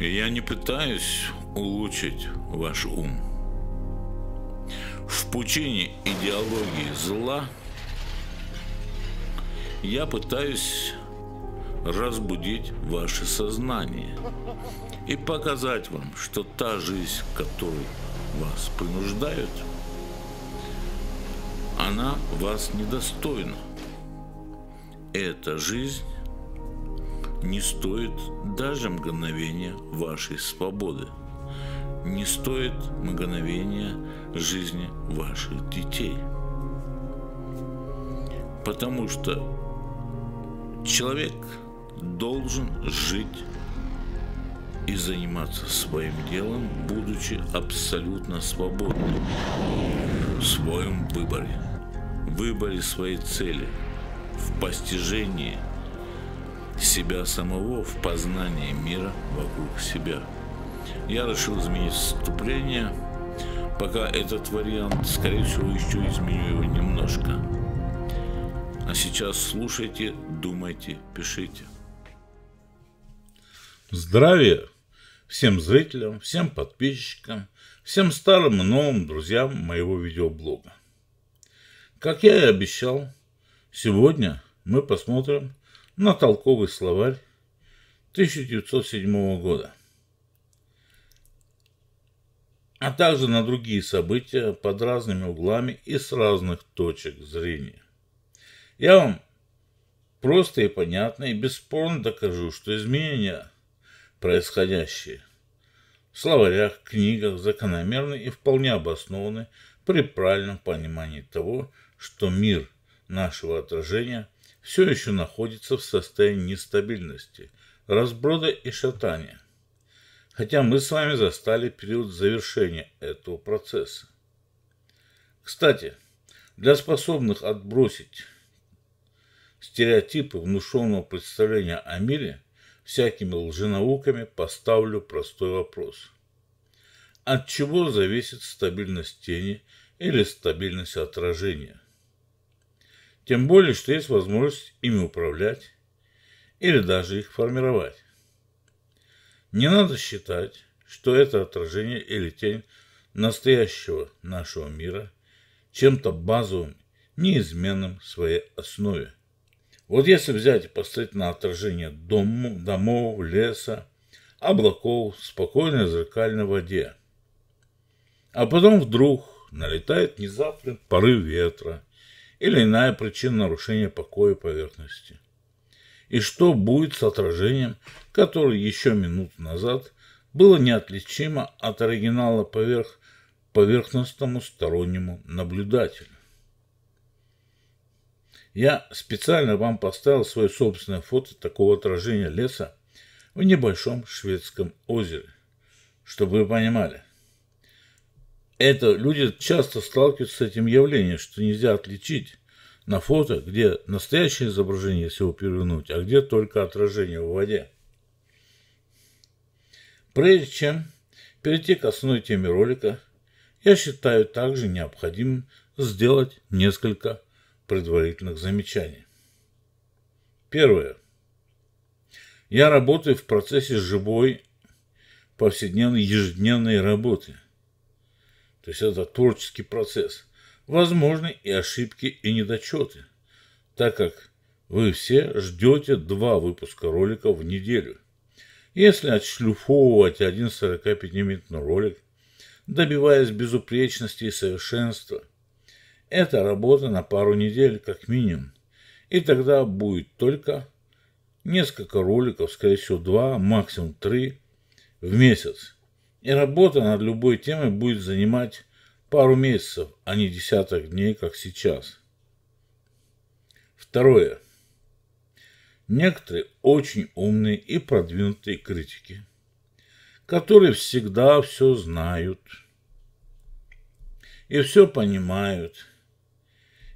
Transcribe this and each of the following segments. И я не пытаюсь улучшить ваш ум. В пучине идеологии зла я пытаюсь разбудить ваше сознание и показать вам, что та жизнь, к которой вас принуждают, она вас недостойна. Эта жизнь не стоит даже мгновения вашей свободы, не стоит мгновения жизни ваших детей. Потому что человек должен жить и заниматься своим делом, будучи абсолютно свободным в своем выборе, в выборе своей цели, в постижении себя самого, в познании мира вокруг себя. Я решил изменить вступление. Пока этот вариант, скорее всего, еще изменю его немножко. А сейчас слушайте, думайте, пишите. Здравия всем зрителям, всем подписчикам, всем старым и новым друзьям моего видеоблога. Как я и обещал, сегодня мы посмотрим на толковый словарь 1907 года, а также на другие события под разными углами и с разных точек зрения. Я вам просто и понятно и бесспорно докажу, что изменения, происходящие в словарях, книгах, закономерны и вполне обоснованы при правильном понимании того, что мир нашего отражения все еще находится в состоянии нестабильности, разброда и шатания, хотя мы с вами застали период завершения этого процесса. Кстати, для способных отбросить стереотипы внушенного представления о мире всякими лженауками поставлю простой вопрос. От чего зависит стабильность тени или стабильность отражения? Тем более, что есть возможность ими управлять или даже их формировать. Не надо считать, что это отражение или тень настоящего нашего мира чем-то базовым, неизменным в своей основе. Вот если взять и поставить на отражение домов, леса, облаков в спокойной зеркальной воде, а потом вдруг налетает внезапный порыв ветра или иная причина нарушения покоя поверхности. И что будет с отражением, которое еще минуту назад было неотличимо от оригинала поверхностному стороннему наблюдателю? Я специально вам поставил свое собственное фото такого отражения леса в небольшом шведском озере, чтобы вы понимали. Это люди часто сталкиваются с этим явлением, что нельзя отличить на фото, где настоящее изображение, если его перевернуть, а где только отражение в воде. Прежде чем перейти к основной теме ролика, я считаю также необходимым сделать несколько предварительных замечаний. Первое. Я работаю в процессе живой, повседневной, ежедневной работы. То есть это творческий процесс. Возможны и ошибки, и недочеты, так как вы все ждете 2 выпуска роликов в неделю. Если отшлифовывать один 45-минутный ролик, добиваясь безупречности и совершенства, это работа на пару недель как минимум, и тогда будет только несколько роликов, скорее всего 2, максимум 3 в месяц. И работа над любой темой будет занимать пару месяцев, а не десяток дней, как сейчас. Второе. Некоторые очень умные и продвинутые критики, которые всегда все знают и все понимают,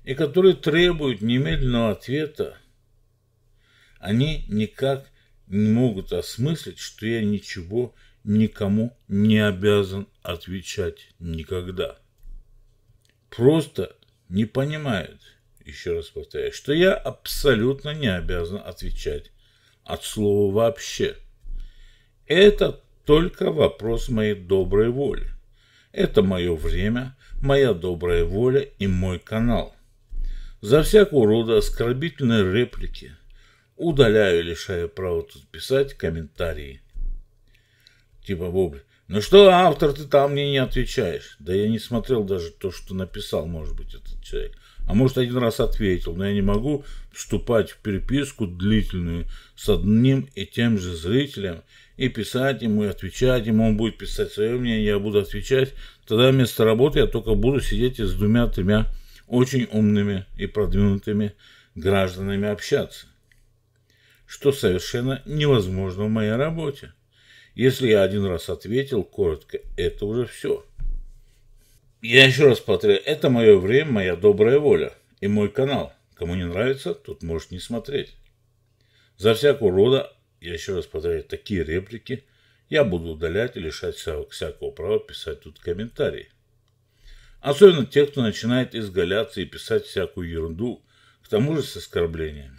и которые требуют немедленного ответа, они никак не могут осмыслить, что я ничего никому не обязан отвечать никогда. Просто не понимают, еще раз повторяю, что я абсолютно не обязан отвечать от слова вообще. Это только вопрос моей доброй воли. Это мое время, моя добрая воля и мой канал. За всякого рода оскорбительные реплики удаляю и лишаю права тут писать комментарии. Типа, вобль, ну что, автор, ты там мне не отвечаешь? Да я не смотрел даже то, что написал, может быть, этот человек. А может, один раз ответил, но я не могу вступать в переписку длительную с одним и тем же зрителем и писать ему, и отвечать ему. Он будет писать свое мнение, я буду отвечать. Тогда вместо работы я только буду сидеть и с двумя-тремя очень умными и продвинутыми гражданами общаться, что совершенно невозможно в моей работе. Если я один раз ответил коротко, это уже все. Я еще раз повторяю, это мое время, моя добрая воля и мой канал. Кому не нравится, тут может не смотреть. За всякого рода, я еще раз повторяю, такие реплики я буду удалять и лишать всякого права писать тут комментарии. Особенно тех, кто начинает изгаляться и писать всякую ерунду, к тому же с оскорблениями.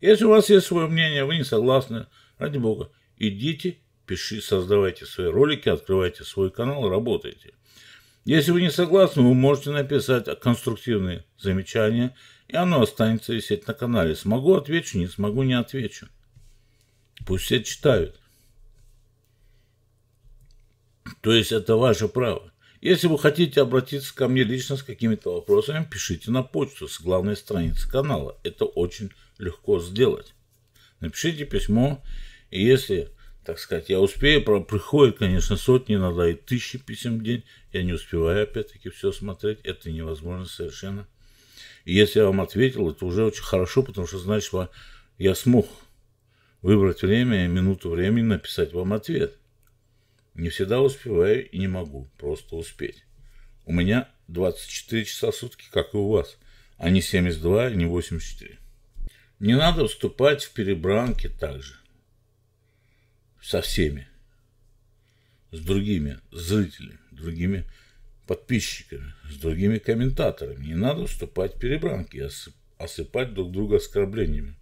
Если у вас есть свое мнение, вы не согласны, ради бога, идите, пишите, создавайте свои ролики, открывайте свой канал, работайте. Если вы не согласны, вы можете написать конструктивные замечания, и оно останется висеть на канале. Смогу — отвечу, не смогу — не отвечу. Пусть все читают. То есть это ваше право. Если вы хотите обратиться ко мне лично с какими-то вопросами, пишите на почту с главной страницы канала. Это очень легко сделать. Напишите письмо, и если, так сказать, я успею, приходит, конечно, сотни, иногда и тысячи писем в день, я не успеваю опять-таки все смотреть, это невозможно совершенно. И если я вам ответил, это уже очень хорошо, потому что, значит, я смог выбрать время, минуту времени написать вам ответ. Не всегда успеваю и не могу просто успеть. У меня 24 часа в сутки, как и у вас, а не 72, а не 84. Не надо вступать в перебранки также со всеми, с другими зрителями, другими подписчиками, с другими комментаторами. Не надо вступать в перебранки и осыпать друг друга оскорблениями.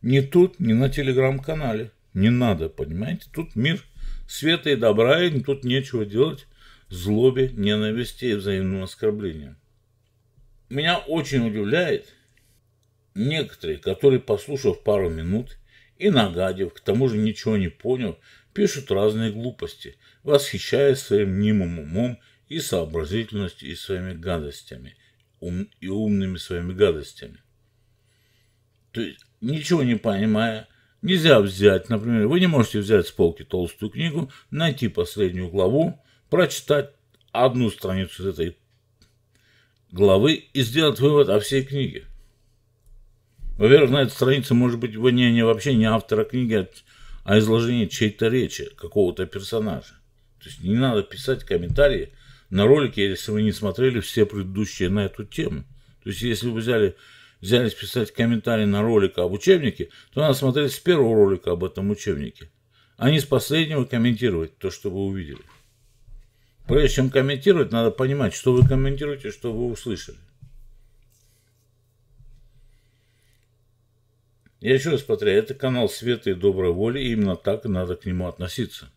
Ни тут, ни на телеграм-канале. Не надо, понимаете? Тут мир света и добра, и тут нечего делать злобе, ненависти и взаимным оскорблениям. Меня очень удивляет некоторые, которые, послушав пару минут и нагадив, к тому же ничего не понял, пишут разные глупости, восхищаясь своим мнимым умом и сообразительностью и своими гадостями, умными своими гадостями. То есть, ничего не понимая, нельзя взять, например, вы не можете взять с полки толстую книгу, найти последнюю главу, прочитать одну страницу из этой главы и сделать вывод о всей книге. Во-первых, на этой странице может быть мнение вообще не автора книги, а изложение чьей-то речи, какого-то персонажа. То есть не надо писать комментарии на ролике, если вы не смотрели все предыдущие на эту тему. То есть если вы взялись писать комментарии на ролик об учебнике, то надо смотреть с первого ролика об этом учебнике, а не с последнего комментировать то, что вы увидели. Прежде чем комментировать, надо понимать, что вы комментируете, что вы услышали. Я еще раз повторяю, это канал света и доброй воли, и именно так надо к нему относиться.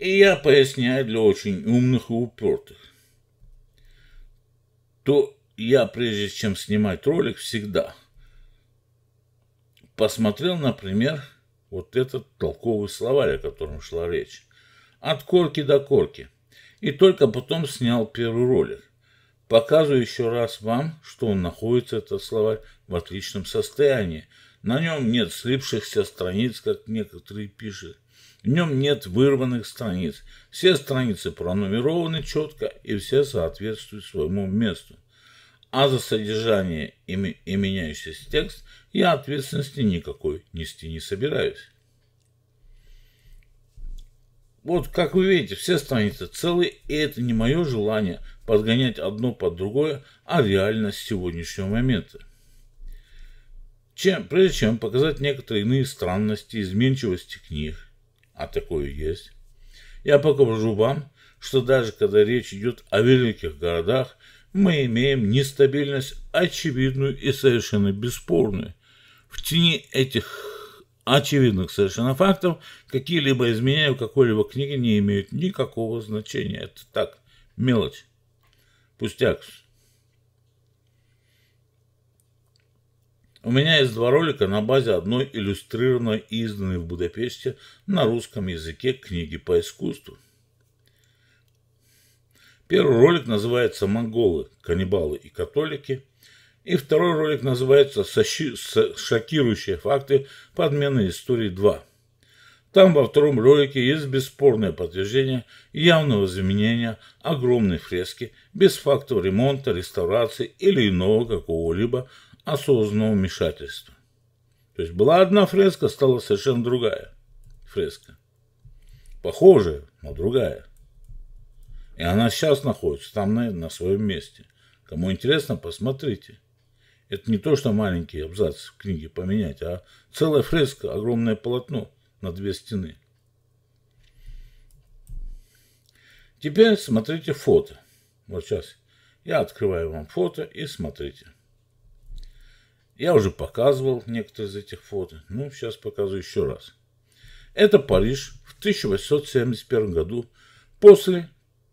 И я поясняю для очень умных и упертых. То я, прежде чем снимать ролик, всегда посмотрел, например, вот этот толковый словарь, о котором шла речь. От корки до корки. И только потом снял первый ролик. Показываю еще раз вам, что он находится, этот словарь, в отличном состоянии. На нем нет слипшихся страниц, как некоторые пишут. В нем нет вырванных страниц. Все страницы пронумерованы четко и все соответствуют своему месту. А за содержание и меняющийся текст я ответственности никакой нести не собираюсь. Вот, как вы видите, все страницы целые, и это не мое желание подгонять одно под другое, а реальность сегодняшнего момента. Прежде чем показать некоторые иные странности, изменчивости книг, а такое есть, я покажу вам, что даже когда речь идет о великих городах, мы имеем нестабильность очевидную и совершенно бесспорную. В тени этих очевидных совершенно фактов, какие-либо изменения в какой-либо книге не имеют никакого значения. Это так, мелочь, пустяк. У меня есть два ролика на базе одной иллюстрированной и изданной в Будапеште на русском языке книги по искусству. Первый ролик называется «Монголы, каннибалы и католики». И второй ролик называется «Шокирующие факты подмены истории 2». Там во втором ролике есть бесспорное подтверждение явного заменения огромной фрески без фактов ремонта, реставрации или иного какого-либо осознанного вмешательства. То есть была одна фреска, стала совершенно другая фреска. Похожая, но другая. И она сейчас находится там на своем месте. Кому интересно, посмотрите. Это не то, что маленькие абзацы в книге поменять, а целая фреска, огромное полотно на две стены. Теперь смотрите фото. Вот сейчас я открываю вам фото и смотрите. Я уже показывал некоторые из этих фото. Ну, сейчас показываю еще раз. Это Париж в 1871 году, после,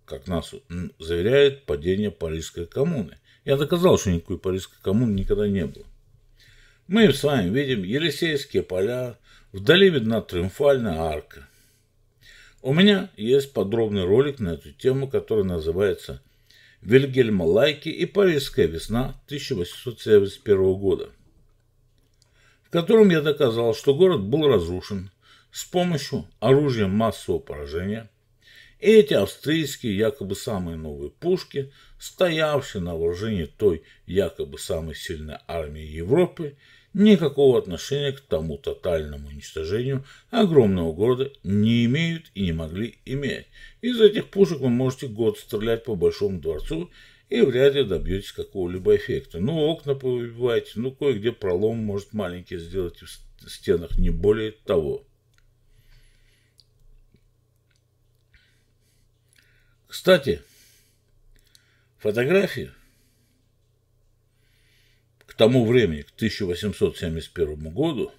как нас заверяет, падения Парижской коммуны. Я доказал, что никакой Парижской коммуны никогда не было. Мы с вами видим Елисейские поля. Вдали видна Триумфальная арка. У меня есть подробный ролик на эту тему, который называется «Вильгельма Лайки и Парижская весна 1871 года», в котором я доказал, что город был разрушен с помощью оружия массового поражения, и эти австрийские, якобы самые новые пушки, стоявшие на вооружении той, якобы самой сильной армии Европы, никакого отношения к тому тотальному уничтожению огромного города не имеют и не могли иметь. Из этих пушек вы можете год стрелять по Большому дворцу и вряд ли добьетесь какого-либо эффекта. Ну, окна повыбиваете, ну, кое-где пролом, может, маленький сделать в стенах, не более того. Кстати, фотографии к тому времени, к 1871 году,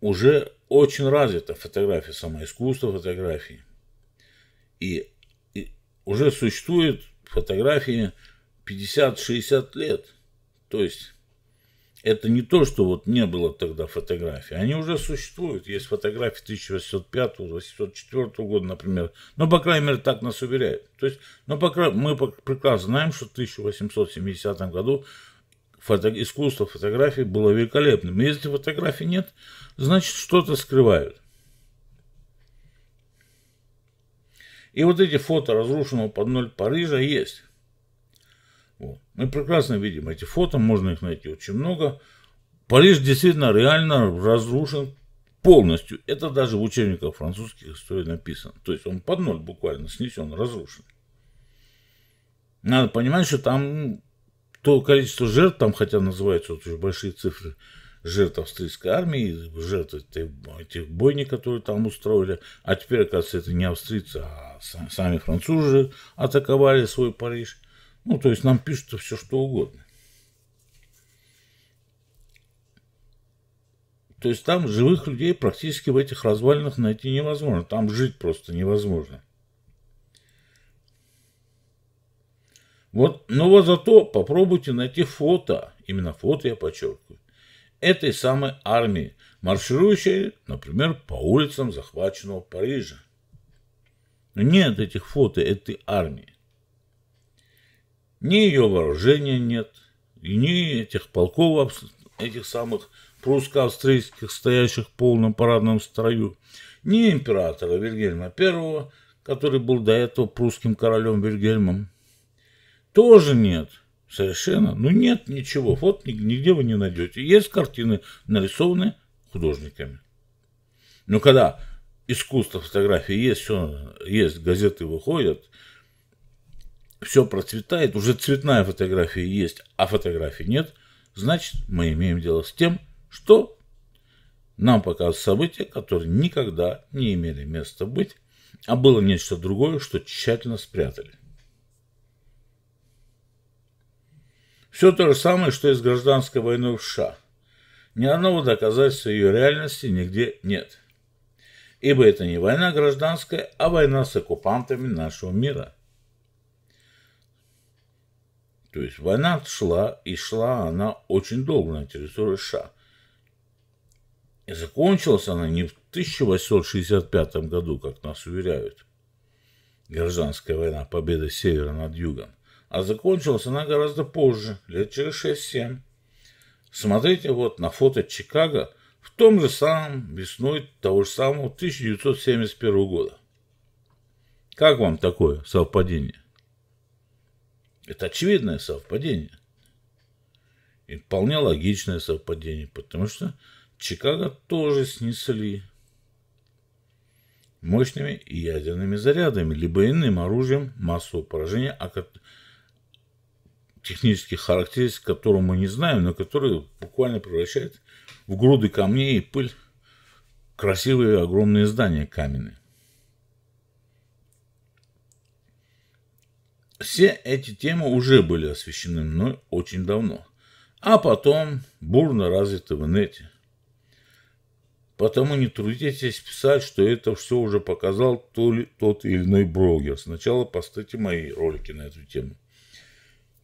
уже очень развита фотография, само искусство фотографии. И уже существуют фотографии 50-60 лет. То есть это не то, что вот не было тогда фотографий. Они уже существуют. Есть фотографии 1805-1804 года, например. Но, по крайней мере, так нас уверяют. То есть, но мы прекрасно знаем, что в 1870 году искусство фотографии было великолепным. И если фотографий нет, значит, что-то скрывают. И вот эти фото разрушенного под ноль Парижа есть. Вот. Мы прекрасно видим эти фото, можно их найти очень много. Париж действительно реально разрушен полностью. Это даже в учебниках французских историй написано. То есть он под ноль буквально снесен, разрушен. Надо понимать, что там то количество жертв, там хотя называются вот уже большие цифры жертв австрийской армии, жертв этих бойней, которые там устроили. А теперь, оказывается, это не австрийцы, а сами французы атаковали свой Париж. Ну, то есть нам пишут все, что угодно. То есть там живых людей практически в этих развалинах найти невозможно. Там жить просто невозможно. Вот, но вот зато попробуйте найти фото, именно фото я подчеркиваю, этой самой армии, марширующей, например, по улицам захваченного Парижа. Но нет этих фото этой армии. Ни ее вооружения нет, ни этих полков, этих самых прусско-австрийских, стоящих в полном парадном строю, ни императора Вильгельма I, который был до этого прусским королем Вильгельмом, тоже нет совершенно. Ну нет ничего, вот нигде вы не найдете. Есть картины, нарисованные художниками. Но когда искусство фотографии есть, все есть, газеты выходят, все процветает, уже цветная фотография есть, а фотографий нет, значит, мы имеем дело с тем, что нам показывают события, которые никогда не имели места быть, а было нечто другое, что тщательно спрятали. Все то же самое, что и с гражданской войной в США. ни одного доказательства ее реальности нигде нет. Ибо это не война гражданская, а война с оккупантами нашего мира. То есть война шла, и шла она очень долго на территории США. И закончилась она не в 1865 году, как нас уверяют, гражданская война, победа севера над югом, а закончилась она гораздо позже, лет через 6-7. Смотрите вот на фото Чикаго в том же самом весной того же самого 1971 года. Как вам такое совпадение? Это очевидное совпадение. И вполне логичное совпадение, потому что Чикаго тоже снесли мощными ядерными зарядами, либо иным оружием массового поражения, технических характеристик, которые мы не знаем, но которые буквально превращают в груды камней и пыль красивые огромные здания каменные. Все эти темы уже были освещены мной очень давно, а потом бурно развиты в инете. Потому не трудитесь писать, что это все уже показал тот или иной блогер. Сначала поставьте мои ролики на эту тему.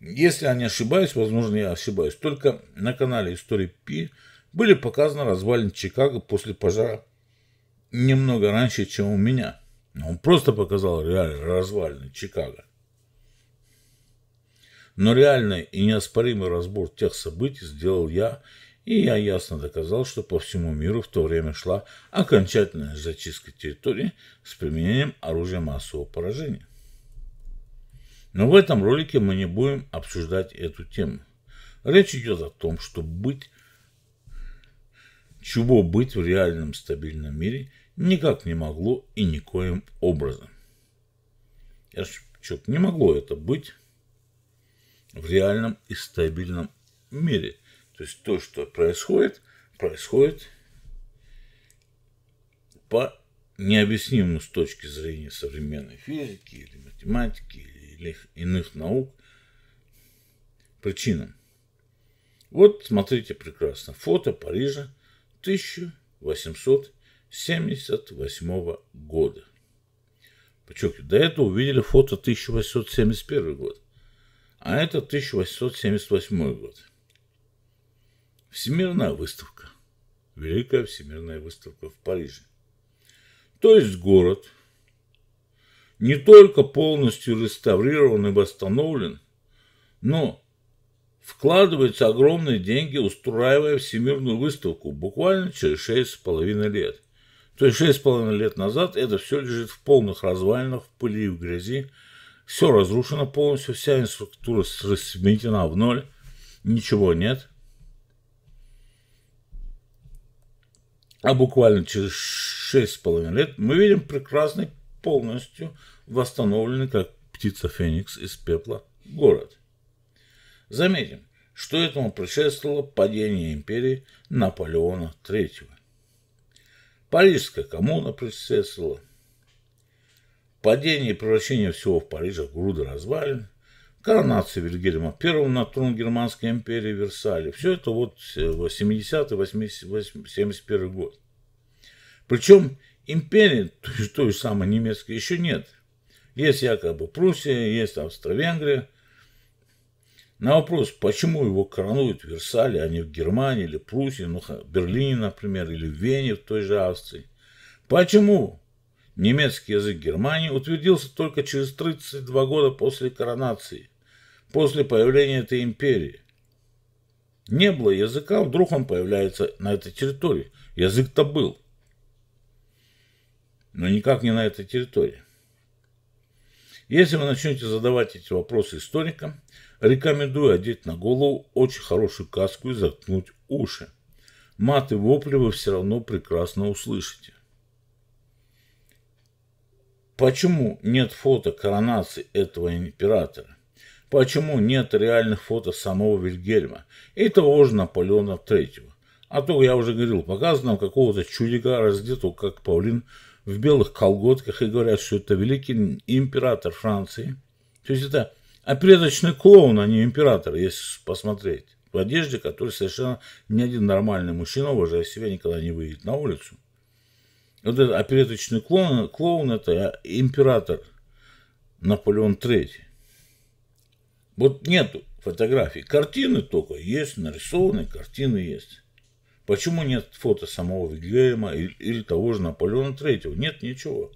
Если я не ошибаюсь, возможно, я ошибаюсь. Только на канале Истории Пи были показаны развалины Чикаго после пожара немного раньше, чем у меня. Он просто показал реально развалины Чикаго. Но реальный и неоспоримый разбор тех событий сделал я. И я ясно доказал, что по всему миру в то время шла окончательная зачистка территории с применением оружия массового поражения. Но в этом ролике мы не будем обсуждать эту тему. Речь идет о том, что чего быть в реальном стабильном мире никак не могло и никоим образом. Не могло это быть в реальном и стабильном мире. То есть то, что происходит, происходит по необъяснимому с точки зрения современной физики или математики или иных наук причинам. Вот смотрите прекрасно фото Парижа 1878 года. Подчеркиваю, до этого увидели фото 1871 год, а это 1878 год. Всемирная выставка. Великая всемирная выставка в Париже. То есть город не только полностью реставрирован и восстановлен, но вкладываются огромные деньги, устраивая всемирную выставку буквально через 6,5 лет. То есть 6,5 лет назад это все лежит в полных развалинах, в пыли и в грязи. Все разрушено полностью, вся инфраструктура сметена в ноль, ничего нет. А буквально через 6,5 лет мы видим прекрасный, полностью восстановленный, как птица Феникс из пепла, город. Заметим, что этому предшествовало падение империи Наполеона III. Парижская коммуна предшествовала. Падение и превращение всего в Париже в груды развалин. Коронация Вильгельма I на трон Германской империи в Версале. Все это вот 70-71 год. Причем империи, той же самой немецкой, еще нет. Есть якобы Пруссия, есть Австро-Венгрия. На вопрос, почему его коронуют в Версале, а не в Германии или Пруссии, ну, в Берлине, например, или в Вене, в той же Австрии. Почему? Немецкий язык Германии утвердился только через 32 года после коронации, после появления этой империи. Не было языка, вдруг он появляется на этой территории. Язык-то был, но никак не на этой территории. Если вы начнете задавать эти вопросы историкам, рекомендую одеть на голову очень хорошую каску и заткнуть уши. Мат и вопли вы все равно прекрасно услышите. Почему нет фото коронации этого императора? Почему нет реальных фото самого Вильгельма и того же Наполеона III? А то, я уже говорил, показано какого-то чудика, раздетого, как павлин, в белых колготках, и говорят, что это великий император Франции. То есть это опереточный клоун, а не император, если посмотреть. в одежде, которую совершенно ни один нормальный мужчина, уважая себя, никогда не выйдет на улицу. Вот этот опереточный клоун – это император Наполеон III. Вот нету фотографий. Картины только есть, нарисованные картины есть. Почему нет фото самого Вильгельма или того же Наполеона III? Нет ничего.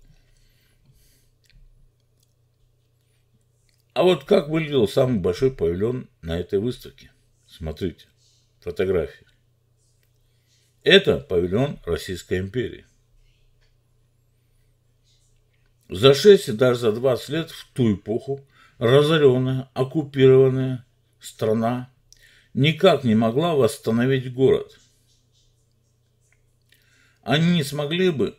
А вот как выглядел самый большой павильон на этой выставке? Смотрите, фотографии. Это павильон Российской империи. За 6 и даже за 20 лет в ту эпоху разоренная, оккупированная страна никак не могла восстановить город. Они не смогли бы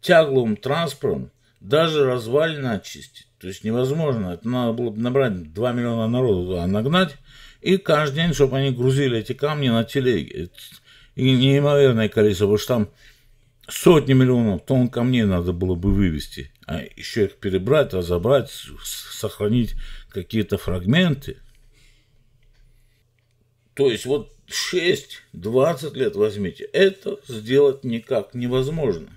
тягловым транспортом даже развалины очистить. То есть невозможно. Это надо было бы набрать 2 миллиона народу туда нагнать, и каждый день, чтобы они грузили эти камни на телеги. И неимоверное количество, потому что там сотни миллионов тонн камней надо было бы вывести. А еще их перебрать, разобрать, сохранить какие-то фрагменты. То есть вот 6-20 лет возьмите. Это сделать никак невозможно.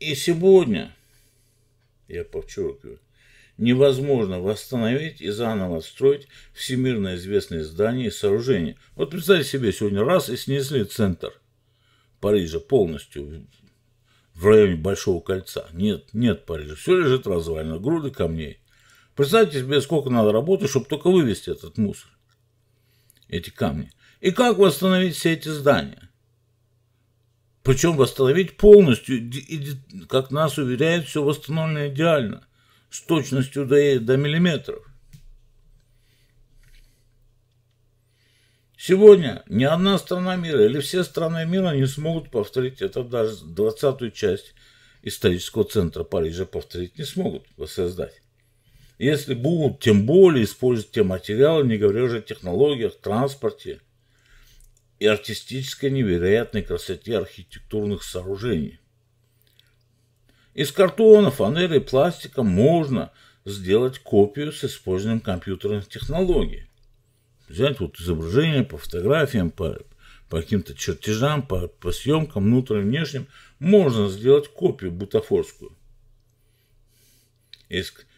И сегодня, я подчеркиваю, невозможно восстановить и заново отстроить всемирно известные здания и сооружения. Вот представьте себе, сегодня раз и снесли центр Парижа полностью в районе Большого кольца. Нет Парижа. Все лежит развалено, груды камней. Представьте себе, сколько надо работы, чтобы только вывести этот мусор, эти камни. И как восстановить все эти здания? Причем восстановить полностью, и, как нас уверяют, все восстановлено идеально, с точностью до миллиметров. Сегодня ни одна страна мира или все страны мира не смогут повторить это, даже 20-ю часть исторического центра Парижа повторить не смогут, воссоздать. Если будут, тем более, использовать те материалы, не говоря уже о технологиях, транспорте и артистической невероятной красоте архитектурных сооружений. Из картона, фанеры и пластика можно сделать копию с использованием компьютерных технологий. Взять вот изображение по фотографиям, по каким-то чертежам, по съемкам внутренним и внешним, можно сделать копию бутафорскую,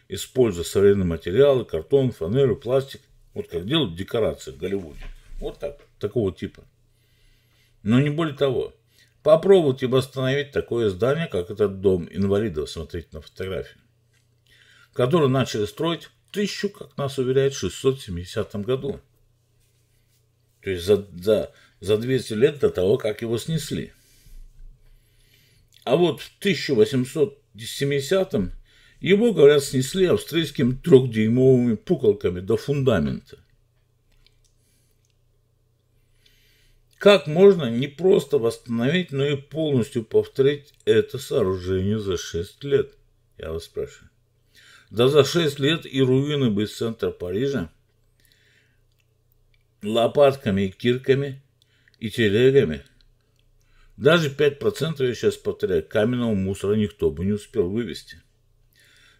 используя современные материалы, картон, фанеры, пластик. Вот как делают декорации в Голливуде. Вот так, такого типа. Но не более того. Попробуйте восстановить такое здание, как этот дом инвалидов, смотрите на фотографии, который начали строить в 1000, как нас уверяют, в 670 году. То есть за 200 лет до того, как его снесли. А вот в 1870 его, говорят, снесли австрийскими 3-дюймовыми пуколками до фундамента. Как можно не просто восстановить, но и полностью повторить это сооружение за 6 лет? Я вас спрашиваю. Да за 6 лет и руины бы из центра Парижа лопатками и кирками и телегами. Даже 5%, я сейчас повторяю, каменного мусора никто бы не успел вывести.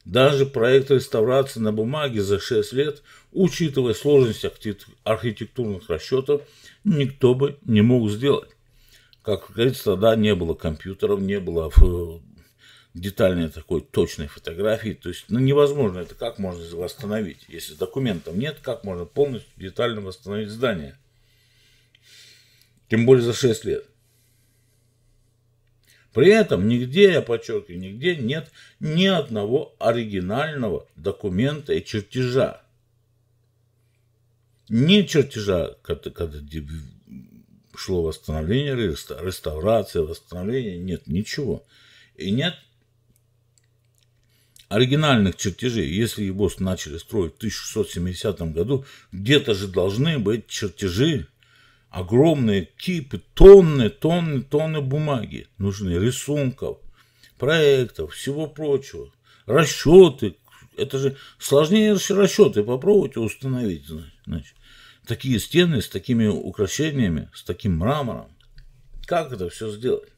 Даже проект реставрации на бумаге за 6 лет, учитывая сложность архитектурных расчетов, никто бы не мог сделать. Как говорится, тогда не было компьютеров, не было детальной такой точной фотографии. То есть невозможно это, как можно восстановить. Если документов нет, как можно полностью детально восстановить здание? Тем более за 6 лет. При этом нигде, я подчеркиваю, нигде нет ни одного оригинального документа и чертежа. Не чертежа, когда шло восстановление, реставрация, восстановление, нет ничего. И нет оригинальных чертежей. Если его начали строить в 1670 году, где-то же должны быть чертежи. Огромные кипы, тонны бумаги нужны, рисунков, проектов, всего прочего. Расчеты, это же сложнее расчеты, попробуйте установить. Значит, такие стены с такими украшениями, с таким мрамором. Как это все сделать?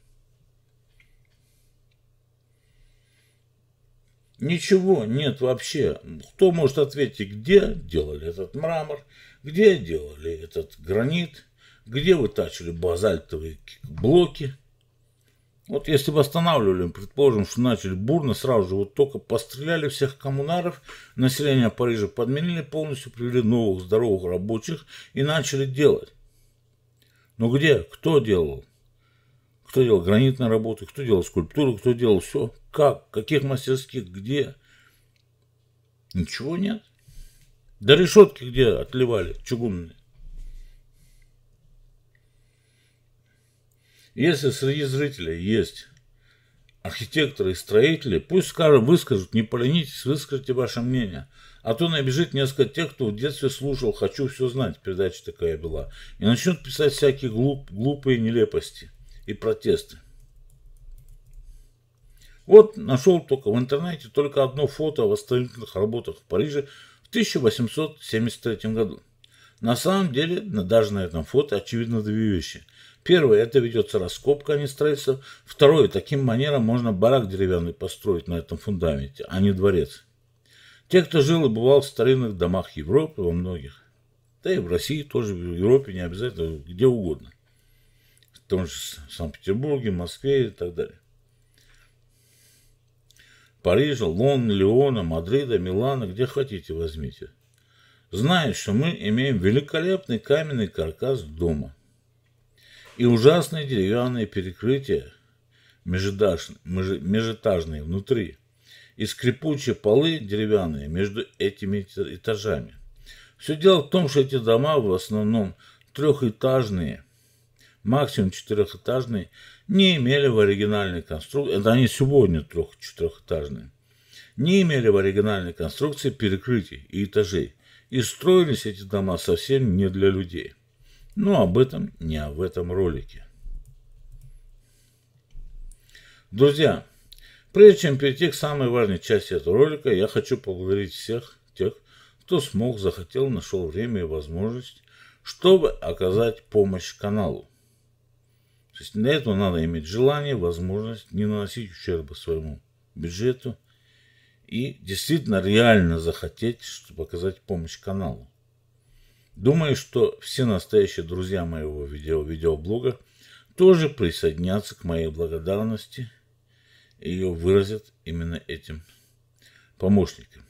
Ничего нет вообще. Кто может ответить, где делали этот мрамор, где делали этот гранит, где вытачивали базальтовые блоки. Вот если восстанавливали, предположим, что начали бурно, сразу же вот только постреляли всех коммунаров, население Парижа подменили полностью, привели новых здоровых рабочих и начали делать. Но где? Кто делал? Кто делал гранитные работы, кто делал скульптуру, кто делал все, как, каких мастерских, где? Ничего нет. Да решетки где отливали, чугунные. Если среди зрителей есть архитекторы и строители, пусть скажут, выскажут, не поленитесь, выскажите ваше мнение. А то набежит несколько тех, кто в детстве слушал «Хочу все знать», передача такая была, и начнут писать всякие глупые нелепости и протесты. Вот нашел только в интернете только одно фото о восстановительных работах в Париже в 1873 году. На самом деле, даже на этом фото очевидно две вещи. Первое, это ведется раскопка, а не строительство. Второе, таким манером можно барак деревянный построить на этом фундаменте, а не дворец. Те, кто жил и бывал в старинных домах Европы, во многих, да и в России тоже, в Европе, не обязательно, где угодно. В том же Санкт-Петербурге, Москве и так далее. Парижа, Лондона, Лиона, Мадрида, Милана, где хотите, возьмите. Зная, что мы имеем великолепный каменный каркас дома и ужасные деревянные перекрытия, межэтажные внутри, и скрипучие полы деревянные между этими этажами. Все дело в том, что эти дома в основном трехэтажные, максимум четырехэтажные, не имели в оригинальной конструкции, это они сегодня трех-четырехэтажные, не имели в оригинальной конструкции перекрытий и этажей. И строились эти дома совсем не для людей. Но об этом не в этом ролике. Друзья, прежде чем перейти к самой важной части этого ролика, я хочу поблагодарить всех тех, кто смог, захотел, нашел время и возможность, чтобы оказать помощь каналу. То есть для этого надо иметь желание, возможность, не наносить ущерба своему бюджету и действительно реально захотеть, чтобы оказать помощь каналу. Думаю, что все настоящие друзья моего видеоблога тоже присоединятся к моей благодарности и ее выразят именно этим помощникам.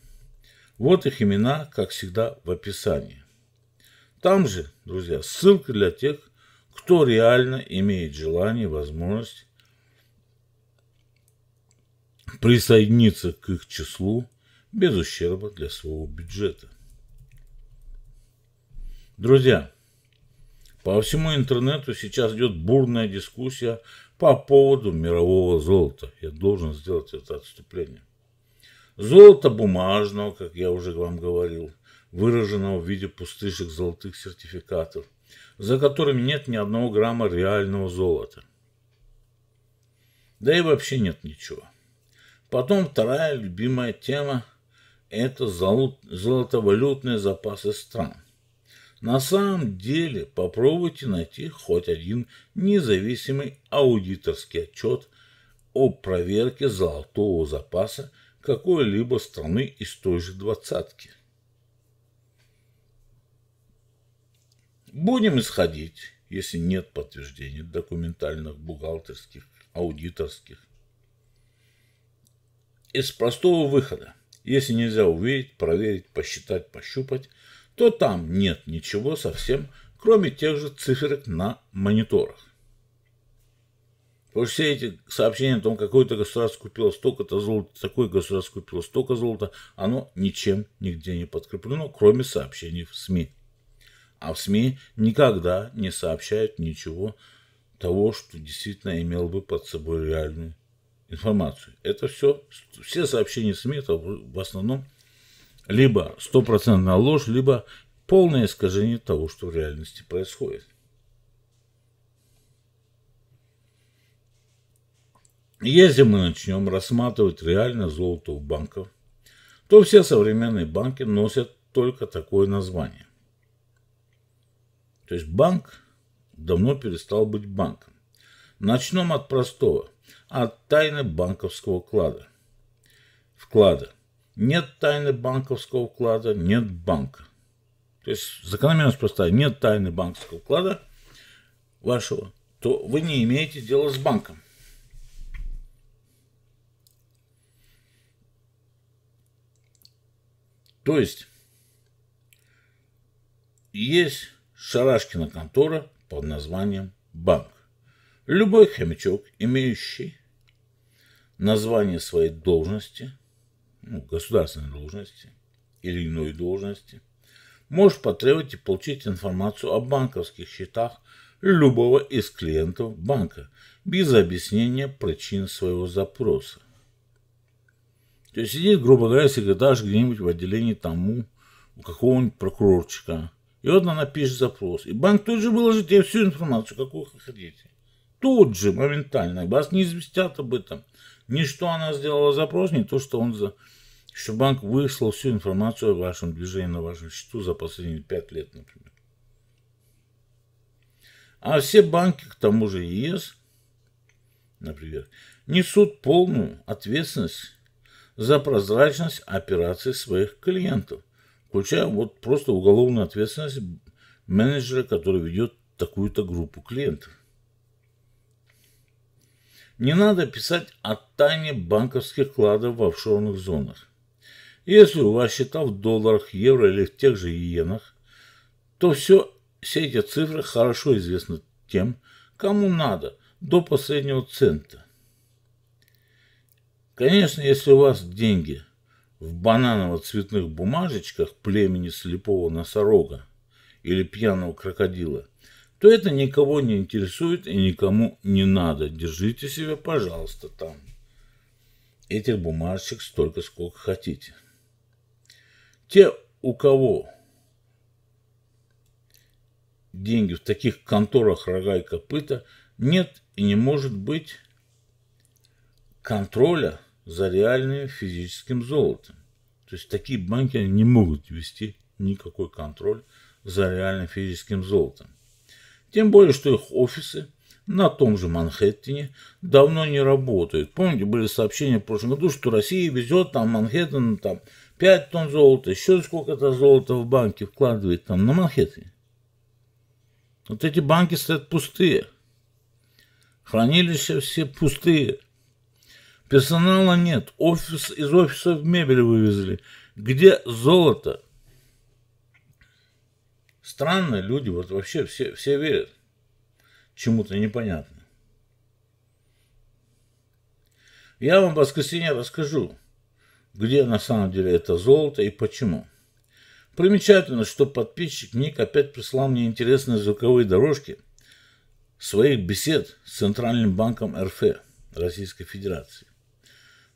Вот их имена, как всегда, в описании. Там же, друзья, ссылка для тех, кто реально имеет желание, возможность присоединиться к их числу без ущерба для своего бюджета. Друзья, по всему интернету сейчас идет бурная дискуссия по поводу мирового золота. Я должен сделать это отступление. Золото бумажного, как я уже вам говорил, выраженного в виде пустышек золотых сертификатов, за которыми нет ни одного грамма реального золота. Да и вообще нет ничего. Потом вторая любимая тема – это золотовалютные запасы стран. На самом деле попробуйте найти хоть один независимый аудиторский отчет о проверке золотого запаса какой-либо страны из той же двадцатки. Будем исходить, если нет подтверждений документальных, бухгалтерских, аудиторских, из простого выхода. Если нельзя увидеть, проверить, посчитать, пощупать, то там нет ничего совсем, кроме тех же циферок на мониторах. Потому что все эти сообщения о том, какое-то государство купило столько-то золота, такое государство купило столько золота, оно ничем нигде не подкреплено, кроме сообщений в СМИ. А в СМИ никогда не сообщают ничего того, что действительно имело бы под собой реальную информацию. Это все сообщения СМИ, это в основном либо стопроцентная ложь, либо полное искажение того, что в реальности происходит. Если мы начнем рассматривать реально золото у банков, то все современные банки носят только такое название. То есть банк давно перестал быть банком. Начнем от простого. От тайны банковского клада. вклада. Нет тайны банковского вклада, нет банка. То есть закономерность простая. Нет тайны банковского вклада вашего, то вы не имеете дела с банком. То есть Шарашкина контора под названием банк. Любой хомячок, имеющий название своей должности, ну, государственной должности или иной должности, может потребовать и получить информацию о банковских счетах любого из клиентов банка без объяснения причин своего запроса. То есть сидит, грубо говоря, секретарь где-нибудь в отделении тому, у какого-нибудь прокурорчика. И вот она пишет запрос. И банк тут же выложит ей всю информацию, какую вы хотите. Тут же, моментально. Вас не известят об этом. Ни что она сделала запрос, ни то, что он что банк выслал всю информацию о вашем движении на вашем счету за последние 5 лет, например. А все банки, к тому же ЕС, например, несут полную ответственность за прозрачность операций своих клиентов, включая вот просто уголовную ответственность менеджера, который ведет такую-то группу клиентов. Не надо писать о тайне банковских вкладов в офшорных зонах. Если у вас счета в долларах, евро или в тех же иенах, то все эти цифры хорошо известны тем, кому надо, до последнего цента. Конечно, если у вас деньги в бананово-цветных бумажечках племени слепого носорога или пьяного крокодила, то это никого не интересует и никому не надо. Держите себе, пожалуйста, там этих бумажечек столько, сколько хотите. Те, у кого деньги в таких конторах рога и копыта, нет и не может быть контроля за реальным физическим золотом. То есть такие банки не могут вести никакой контроль за реальным физическим золотом. Тем более, что их офисы на том же Манхэттене давно не работают. Помните, были сообщения в прошлом году, что Россия везет там Манхэттен там 5 тонн золота, еще сколько-то золота в банки вкладывает там на Манхэттене. Вот эти банки стоят пустые. Хранилища все пустые. Персонала нет, из офисов мебель вывезли. Где золото? Странно, люди вот вообще все верят чему-то непонятно. Я вам в воскресенье расскажу, где на самом деле это золото и почему. Примечательно, что подписчик Ник опять прислал мне интересные звуковые дорожки своих бесед с Центральным банком РФ, Российской Федерации.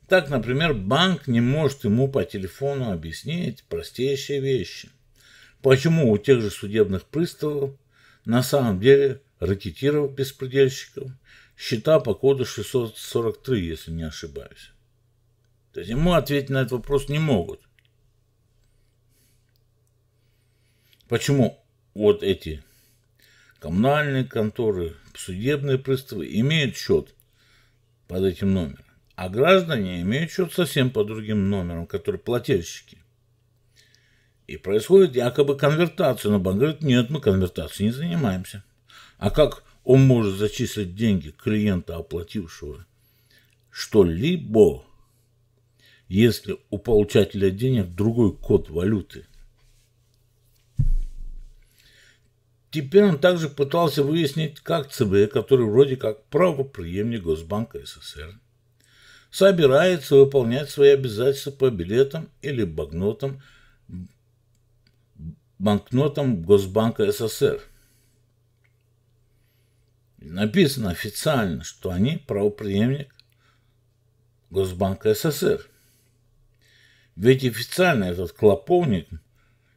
Так, например, банк не может ему по телефону объяснить простейшие вещи. Почему у тех же судебных приставов на самом деле ракетиров-беспредельщиков счета по коду 643, если не ошибаюсь. То есть ему ответить на этот вопрос не могут. Почему вот эти коммунальные конторы, судебные приставы имеют счет под этим номером? А граждане имеют счет совсем по другим номерам, которые плательщики. И происходит якобы конвертация. Но банк говорит, нет, мы конвертацией не занимаемся. А как он может зачислить деньги клиента, оплатившего что-либо, если у получателя денег другой код валюты? Теперь он также пытался выяснить, как ЦБ, который вроде как правопреемник Госбанка СССР, собирается выполнять свои обязательства по билетам или банкнотам Госбанка СССР. Написано официально, что они правопреемник Госбанка СССР. Ведь официально этот клоповник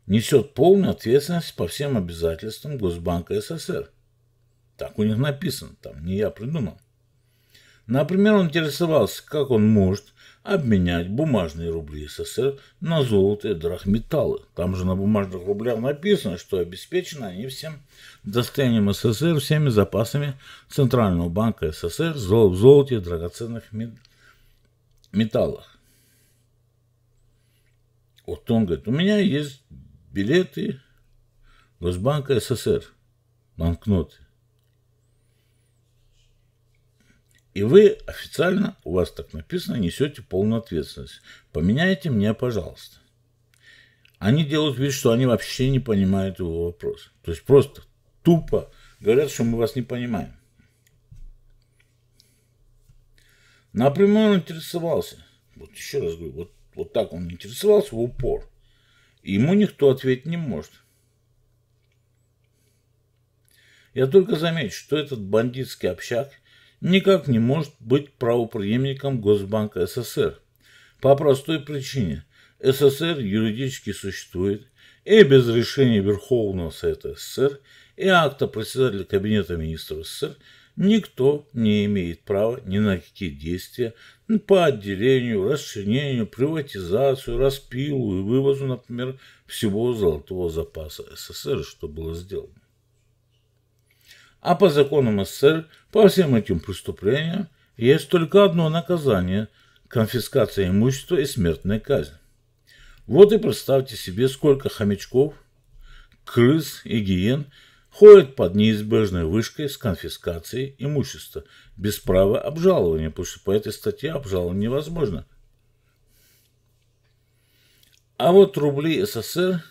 несет полную ответственность по всем обязательствам Госбанка СССР. Так у них написано, там не я придумал. Например, он интересовался, как он может обменять бумажные рубли СССР на золото и драгметаллы. Там же на бумажных рублях написано, что обеспечены они всем достоянием СССР, всеми запасами Центрального банка СССР в золоте и драгоценных металлах. Вот он говорит, у меня есть билеты Госбанка СССР, банкноты. И вы официально, у вас так написано, несете полную ответственность. Поменяйте мне, пожалуйста. Они делают вид, что они вообще не понимают его вопроса. То есть просто тупо говорят, что мы вас не понимаем. Напрямую он интересовался. Вот еще раз говорю, вот так он интересовался в упор. И ему никто ответить не может. Я только замечу, что этот бандитский общак никак не может быть правопреемником Госбанка СССР. По простой причине. СССР юридически существует и без решения Верховного Совета СССР и акта председателя Кабинета Министров СССР никто не имеет права ни на какие действия по отделению, расчленению, приватизацию, распилу и вывозу, например, всего золотого запаса СССР, что было сделано. А по законам СССР по всем этим преступлениям есть только одно наказание – конфискация имущества и смертная казнь. Вот и представьте себе, сколько хомячков, крыс и гиен ходят под неизбежной вышкой с конфискацией имущества, без права обжалования, потому что по этой статье обжалование невозможно. А вот рубли СССР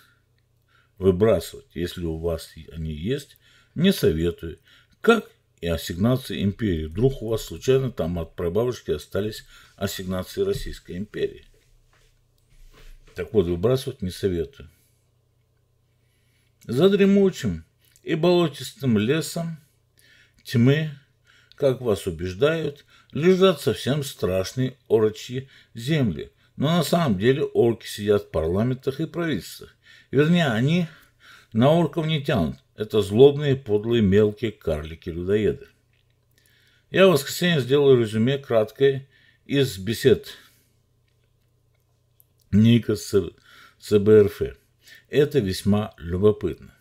выбрасывать, если у вас они есть, не советую. Как и ассигнации империи. Вдруг у вас случайно там от прабабушки остались ассигнации Российской империи. Так вот, выбрасывать не советую. За дремучим и болотистым лесом тьмы, как вас убеждают, лежат совсем страшные орочьи земли. Но на самом деле орки сидят в парламентах и правительствах. Вернее, они на орков не тянут. Это злобные, подлые, мелкие карлики-людоеды. Я в воскресенье сделаю резюме краткое из бесед НИКа ЦБРФ. Это весьма любопытно.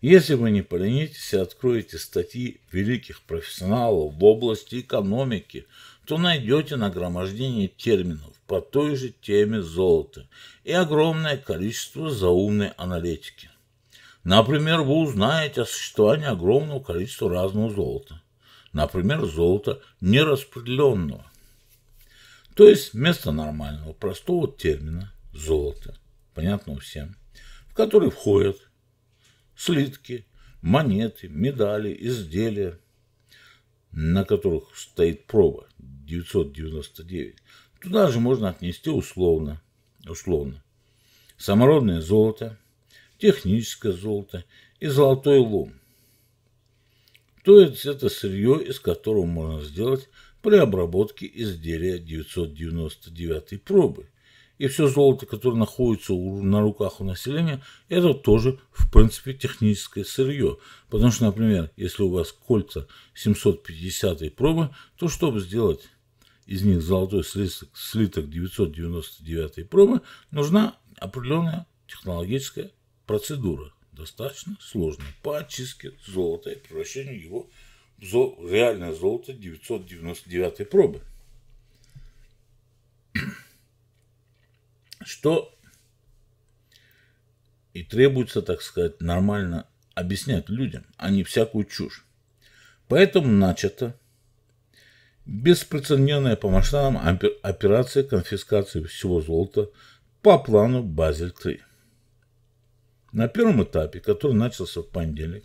Если вы не поленитесь и откроете статьи великих профессионалов в области экономики, то найдете нагромождение терминов по той же теме золота и огромное количество заумной аналитики. Например, вы узнаете о существовании огромного количества разного золота. Например, золота нераспределенного. То есть, вместо нормального, простого термина «золото», понятного всем, в который входят слитки, монеты, медали, изделия, на которых стоит проба 999, туда же можно отнести условно самородное золото, техническое золото и золотой лом. То есть, это сырье, из которого можно сделать при обработке изделия 999 пробы. И все золото, которое находится на руках у населения, это тоже, в принципе, техническое сырье. Потому что, например, если у вас кольца 750 пробы, то чтобы сделать из них золотой слиток 999 пробы, нужна определенная технологическая процедура. Достаточно сложная по очистке золота и превращению его реальное золото 999 пробы. Что и требуется, так сказать, нормально объяснять людям, а не всякую чушь. Поэтому начато беспрецедентная по масштабам операция конфискации всего золота по плану Базель-3. На первом этапе, который начался в понедельник,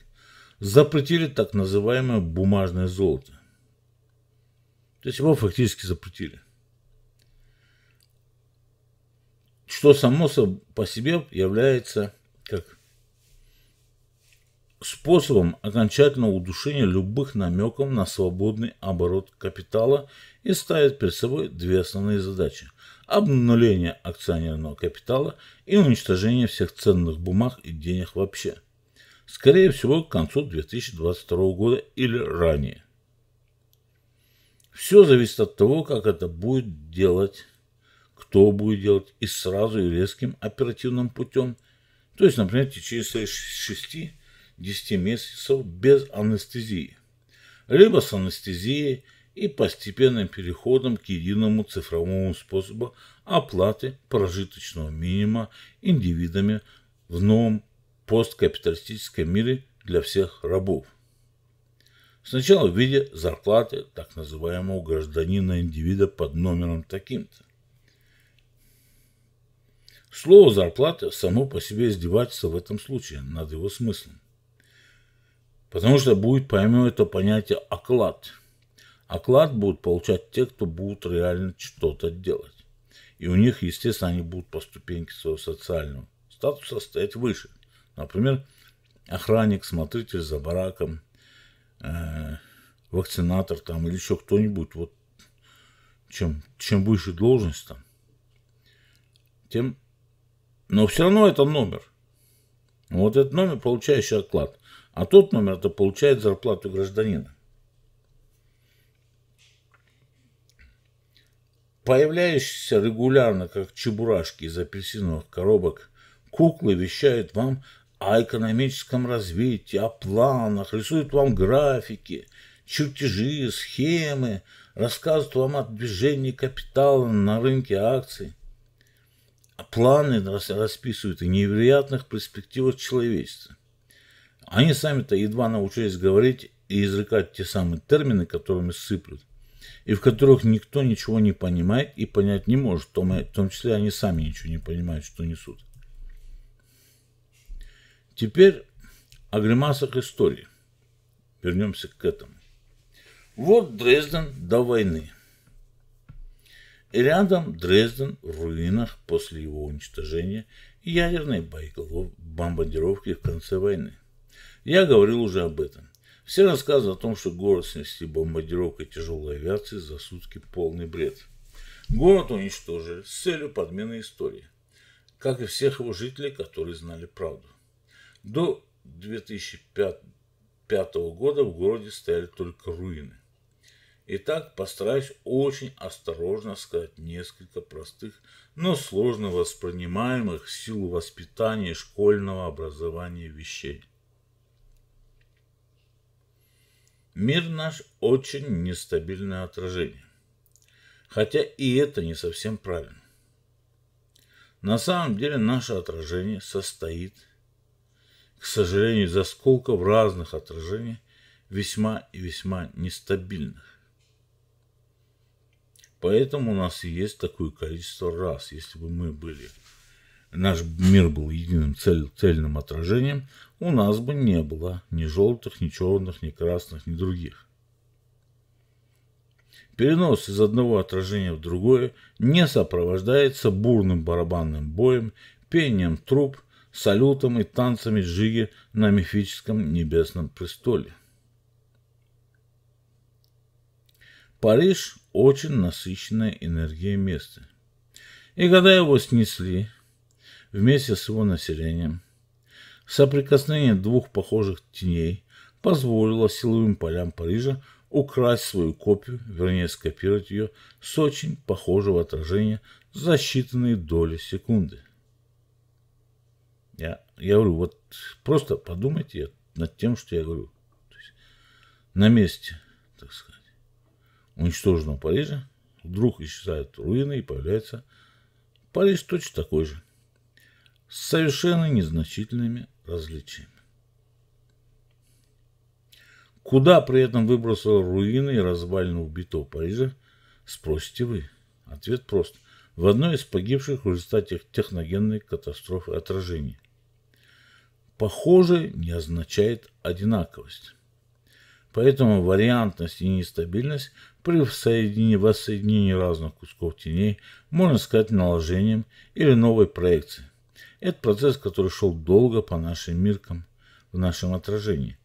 запретили так называемое бумажное золото. То есть его фактически запретили. Что само по себе является как способом окончательного удушения любых намеков на свободный оборот капитала и ставит перед собой две основные задачи. Обнуление акционерного капитала и уничтожение всех ценных бумаг и денег вообще. Скорее всего, к концу 2022 года или ранее. Все зависит от того, как это будет делать, кто будет делать, и сразу и резким оперативным путем. То есть, например, в течение 6-10 месяцев без анестезии. Либо с анестезией и постепенным переходом к единому цифровому способу оплаты прожиточного минимума индивидами в новом посткапиталистическом мире для всех рабов. Сначала в виде зарплаты так называемого гражданина-индивида под номером таким-то. Слово «зарплата» само по себе издевательство в этом случае над его смыслом, потому что будет поймем это понятие «оклад». Оклад будут получать те, кто будут реально что-то делать. И у них, естественно, они будут по ступеньке своего социального статуса стоять выше. Например, охранник, смотритель за бараком, вакцинатор там или еще кто-нибудь. Вот чем выше должность там, тем... Но все равно это номер. Вот этот номер, получающий оклад. А тот номер, это получает зарплату гражданина. Появляющиеся регулярно, как чебурашки из апельсиновых коробок, куклы вещают вам о экономическом развитии, о планах, рисуют вам графики, чертежи, схемы, рассказывают вам о движении капитала на рынке акций. Планы расписывают о невероятных перспективах человечества. Они сами-то едва научились говорить и изрекать те самые термины, которыми сыплют, и в которых никто ничего не понимает и понять не может, в том числе они сами ничего не понимают, что несут. Теперь о гримасах истории. Вернемся к этому. Вот Дрезден до войны. И рядом Дрезден в руинах после его уничтожения и ядерной бомбардировки в конце войны. Я говорил уже об этом. Все рассказы о том, что город снесли бомбардировкой тяжелой авиации за сутки, полный бред. Город уничтожили с целью подмены истории, как и всех его жителей, которые знали правду. До 2005 года в городе стояли только руины. Итак, постараюсь очень осторожно сказать несколько простых, но сложно воспринимаемых в силу воспитания и школьного образования вещей. Мир наш очень нестабильное отражение. Хотя и это не совсем правильно. На самом деле наше отражение состоит, к сожалению, из осколков разных отражений, весьма и весьма нестабильных. Поэтому у нас и есть такое количество рас. Если бы наш мир был единым цельным отражением, у нас бы не было ни желтых, ни черных, ни красных, ни других. Перенос из одного отражения в другое не сопровождается бурным барабанным боем, пением труб, салютом и танцами джиги на мифическом небесном престоле. Париж – очень насыщенное энергией место. И когда его снесли, вместе с его населением, соприкосновение двух похожих теней позволило силовым полям Парижа украсть свою копию, вернее скопировать ее с очень похожего отражения за считанные доли секунды. Я говорю, вот просто подумайте над тем, что я говорю. То есть, на месте, так сказать, уничтоженного Парижа вдруг исчезают руины и появляется Париж точно такой же, с совершенно незначительными различиями. Куда при этом выбросило руины и развалины убитого Парижа, спросите вы. Ответ прост. В одной из погибших в результате техногенной катастрофы отражений. Похоже не означает одинаковость. Поэтому вариантность и нестабильность при воссоединении разных кусков теней можно сказать наложением или новой проекцией. Это процесс, который шел долго по нашим миркам в нашем отражении,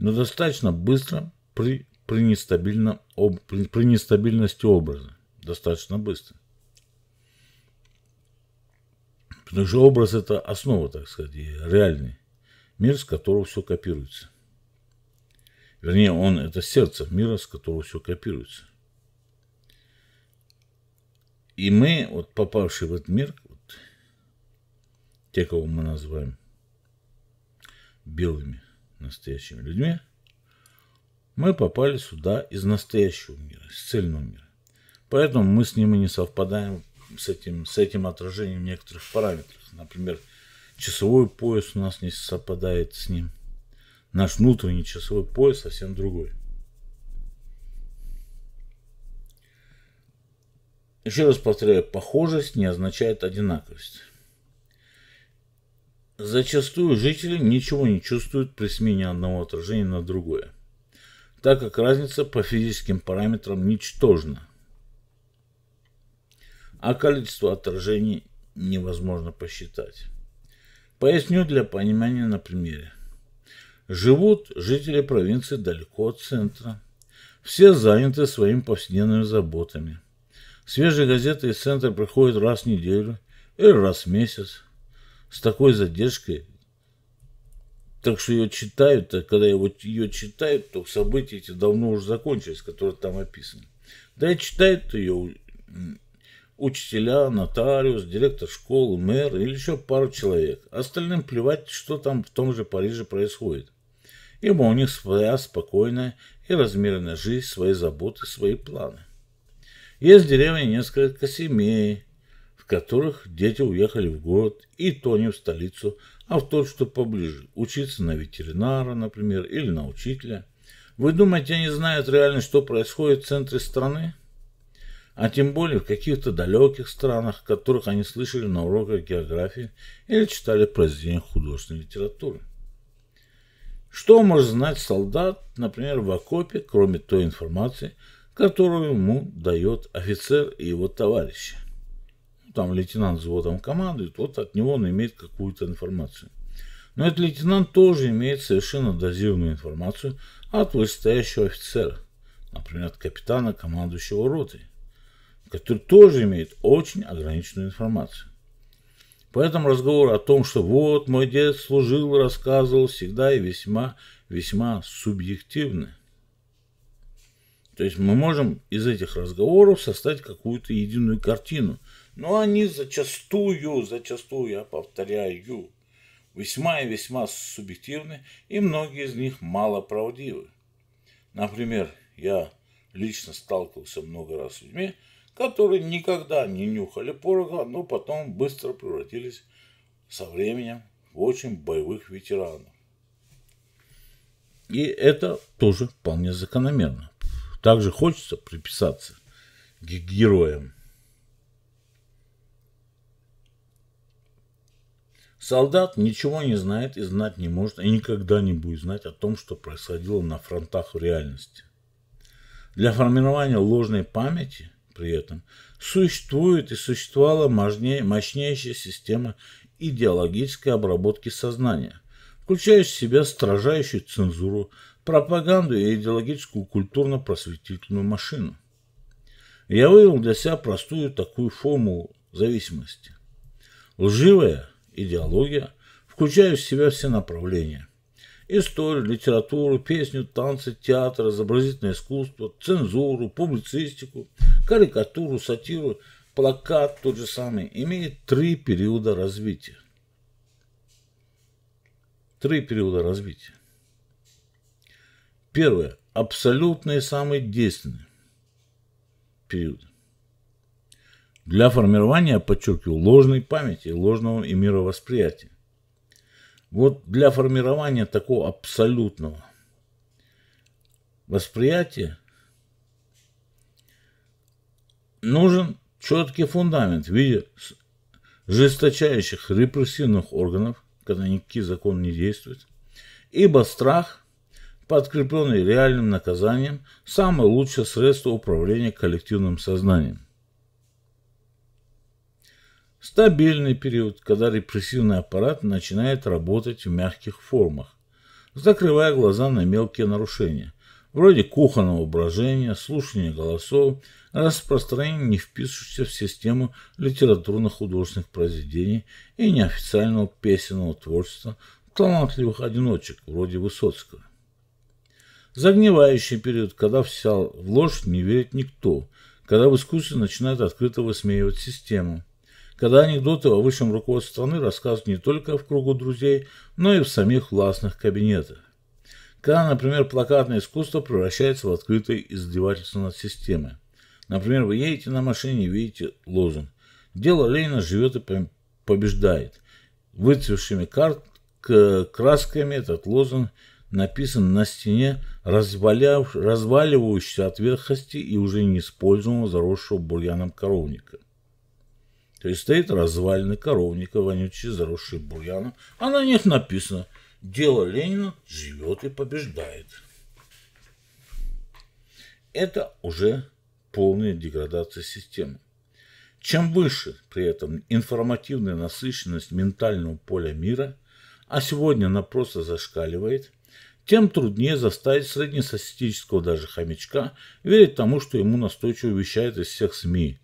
но достаточно быстро при нестабильности образа. Достаточно быстро. Потому что образ – это основа, так сказать, реальный мир, с которого все копируется. Вернее, он – это сердце мира, с которого все копируется. И мы, вот попавшие в этот мир, вот, те, кого мы называем белыми настоящими людьми, Мы попали сюда из настоящего мира, из цельного мира. Поэтому мы с ним и не совпадаем с этим отражением некоторых параметров. Например, часовой пояс у нас не совпадает с ним. Наш внутренний часовой пояс совсем другой. Еще раз повторяю, похожесть не означает одинаковость. Зачастую жители ничего не чувствуют при смене одного отражения на другое, так как разница по физическим параметрам ничтожна, а количество отражений невозможно посчитать. Поясню для понимания на примере. Живут жители провинции далеко от центра. Все заняты своими повседневными заботами. Свежие газеты из центра приходят раз в неделю или раз в месяц с такой задержкой. Так что ее читают, а когда ее читают, то события эти давно уже закончились, которые там описаны. Да и читают ее учителя, нотариус, директор школы, мэр или еще пару человек. Остальным плевать, что там в том же Париже происходит. Ибо у них своя спокойная и размеренная жизнь, свои заботы, свои планы. Есть в деревне несколько семей, в которых дети уехали в город, и то не в столицу, а в тот, что поближе. Учиться на ветеринара, например, или на учителя. Вы думаете, они знают реально, что происходит в центре страны? А тем более в каких-то далеких странах, которых они слышали на уроках географии или читали произведения художественной литературы. Что может знать солдат, например, в окопе, кроме той информации, которую ему дает офицер и его товарищи? Там лейтенант взводом командует, вот от него он имеет какую-то информацию. Но этот лейтенант тоже имеет совершенно дозированную информацию от вышестоящего офицера, например, от капитана, командующего ротой, который тоже имеет очень ограниченную информацию. Поэтому разговор о том, что вот мой дед служил, рассказывал, всегда и весьма субъективны. То есть мы можем из этих разговоров составить какую-то единую картину, но они зачастую, я повторяю, весьма субъективны, и многие из них малоправдивы. Например, я лично сталкивался много раз с людьми, которые никогда не нюхали порога, но потом быстро превратились со временем в очень боевых ветеранов. И это тоже вполне закономерно. Также хочется приписаться к героям. Солдат ничего не знает и знать не может, и никогда не будет знать о том, что происходило на фронтах в реальности. Для формирования ложной памяти при этом существует и существовала мощнейшая система идеологической обработки сознания, включая в себя строжайшую цензуру, пропаганду и идеологическую культурно-просветительную машину. Я вывел для себя простую такую формулу зависимости. Лживая идеология, включая в себя все направления: историю, литературу, песню, танцы, театр, изобразительное искусство, цензуру, публицистику, карикатуру, сатиру, плакат тот же самый, имеет 3 периода развития. 3 периода развития. Первое. Абсолютный, самый действенный период. Для формирования, подчеркиваю, ложной памяти, ложного и мировосприятия. Вот для формирования такого абсолютного восприятия нужен четкий фундамент в виде жесточайших репрессивных органов, когда никакие законы не действуют, ибо страх, подкрепленный реальным наказанием, самое лучшее средство управления коллективным сознанием. Стабильный период, когда репрессивный аппарат начинает работать в мягких формах, закрывая глаза на мелкие нарушения, вроде кухонного брожения, слушания голосов, распространения не вписывающихся в систему литературно-художественных произведений и неофициального песенного творчества талантливых одиночек, вроде Высоцкого. Загнивающий период, когда вся ложь не верит никто, когда в искусстве начинают открыто высмеивать систему, когда анекдоты о высшем руководстве страны рассказывают не только в кругу друзей, но и в самих властных кабинетах, Когда, например, плакатное искусство превращается в открытое издевательство над системой. Например, вы едете на машине и видите лозунг «Дело Ленина живет и побеждает». Выцвевшими красками этот лозунг написан на стене разваливающейся от ветхости и уже неиспользуемого заросшего бурьяном коровника. То есть стоит развалины коровника, вонючие, заросшие бурьяном, а на них написано «Дело Ленина живет и побеждает». Это уже полная деградация системы. Чем выше при этом информативная насыщенность ментального поля мира, а сегодня она просто зашкаливает, тем труднее заставить среднестатистического даже хомячка верить тому, что ему настойчиво вещает из всех СМИ.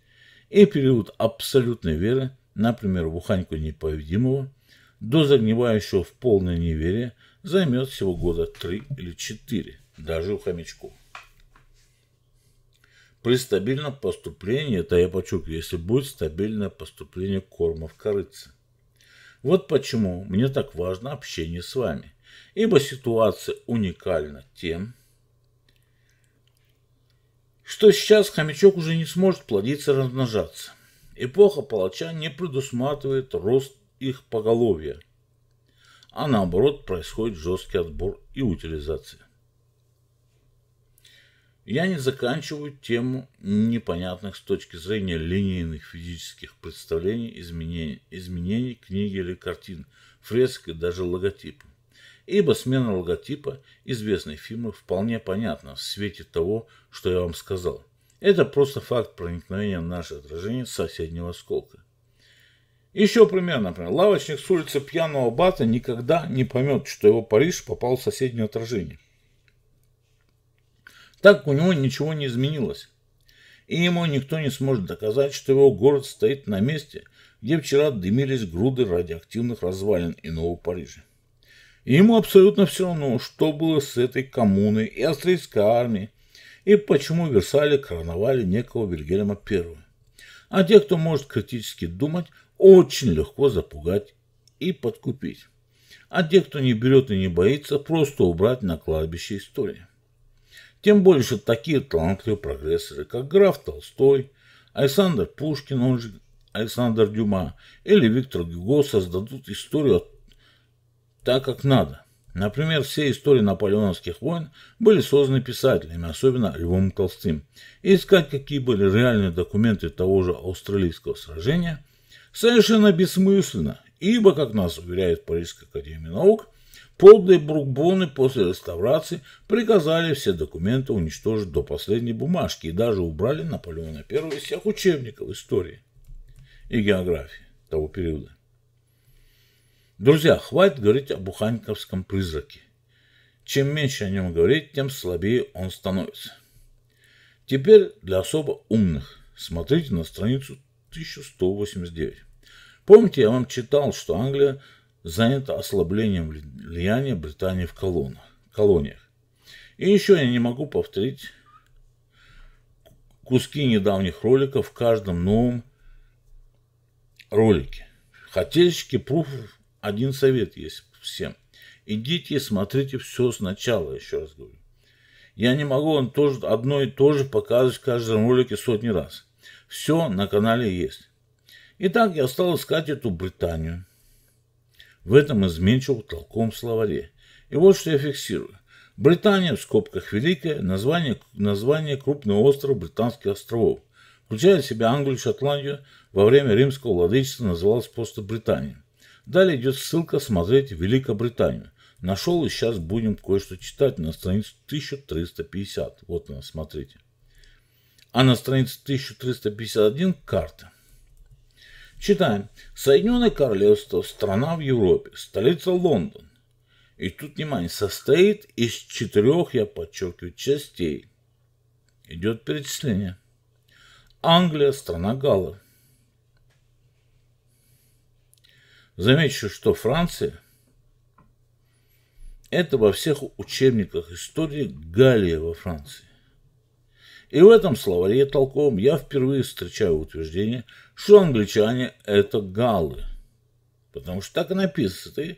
И период абсолютной веры, например, в уханьку непобедимого, до загнивающего в полное неверие, займет всего года 3 или 4, даже у хомячков. При стабильном поступлении, это я подчеркиваю, если будет стабильное поступление корма в корыце. Вот почему мне так важно общение с вами. Ибо ситуация уникальна тем, что сейчас хомячок уже не сможет плодиться и размножаться. Эпоха палача не предусматривает рост их поголовья, а наоборот происходит жесткий отбор и утилизация. Я не заканчиваю тему непонятных с точки зрения линейных физических представлений изменений книги или картин, фресок и даже логотипа. Ибо смена логотипа известной фирмы вполне понятна в свете того, что я вам сказал. Это просто факт проникновения в наше отражение соседнего осколка. Еще пример, например, лавочник с улицы Пьяного Бата никогда не поймет, что его Париж попал в соседнее отражение. Так у него ничего не изменилось. И ему никто не сможет доказать, что его город стоит на месте, где вчера дымились груды радиоактивных развалин иного Парижа. И ему абсолютно все равно, что было с этой коммуной и австрийской армией, и почему в Версале короновали некого Вильгельма I. А те, кто может критически думать, очень легко запугать и подкупить. А те, кто не берет и не боится, просто убрать на кладбище истории. Тем более, что такие талантливые прогрессоры, как граф Толстой, Александр Пушкин, он же Александр Дюма, или Виктор Гюго создадут историю так, как надо. Например, все истории наполеоновских войн были созданы писателями, особенно Львом Толстым. И искать, какие были реальные документы того же австралийского сражения, совершенно бессмысленно, ибо, как нас уверяет Парижская академия наук, подлые бурбоны после реставрации приказали все документы уничтожить до последней бумажки и даже убрали Наполеона I из всех учебников истории и географии того периода. Друзья, хватит говорить об уханьковском призраке. Чем меньше о нем говорить, тем слабее он становится. Теперь для особо умных. Смотрите на страницу 1189. Помните, я вам читал, что Англия занято ослаблением влияния Британии в колониях. И еще я не могу повторить куски недавних роликов в каждом новом ролике. Хотельщики пруфов, один совет есть всем. Идите и смотрите все сначала, еще раз говорю. Я не могу вам тоже одно и то же показывать в каждом ролике сотни раз. Все на канале есть. Итак, я стал искать эту Британию в этом изменчивом толковом словаре. И вот что я фиксирую. Британия, в скобках Великая, название крупного острова Британских островов, включая в себя Англию и Шотландию, во время римского владычества называлась просто Британия. Далее идет ссылка «Смотреть Великобританию». Нашел и сейчас будем кое-что читать на странице 1350. Вот она, смотрите. А на странице 1351 карта. Читаем. Соединенное Королевство, страна в Европе, столица Лондон. И тут, внимание, состоит из 4, я подчеркиваю, частей. Идет перечисление. Англия, страна галлов. Замечу, что Франция — это во всех учебниках истории Галлия во Франции. И в этом словаре толковом я впервые встречаю утверждение, что англичане — это галлы. Потому что так и написано.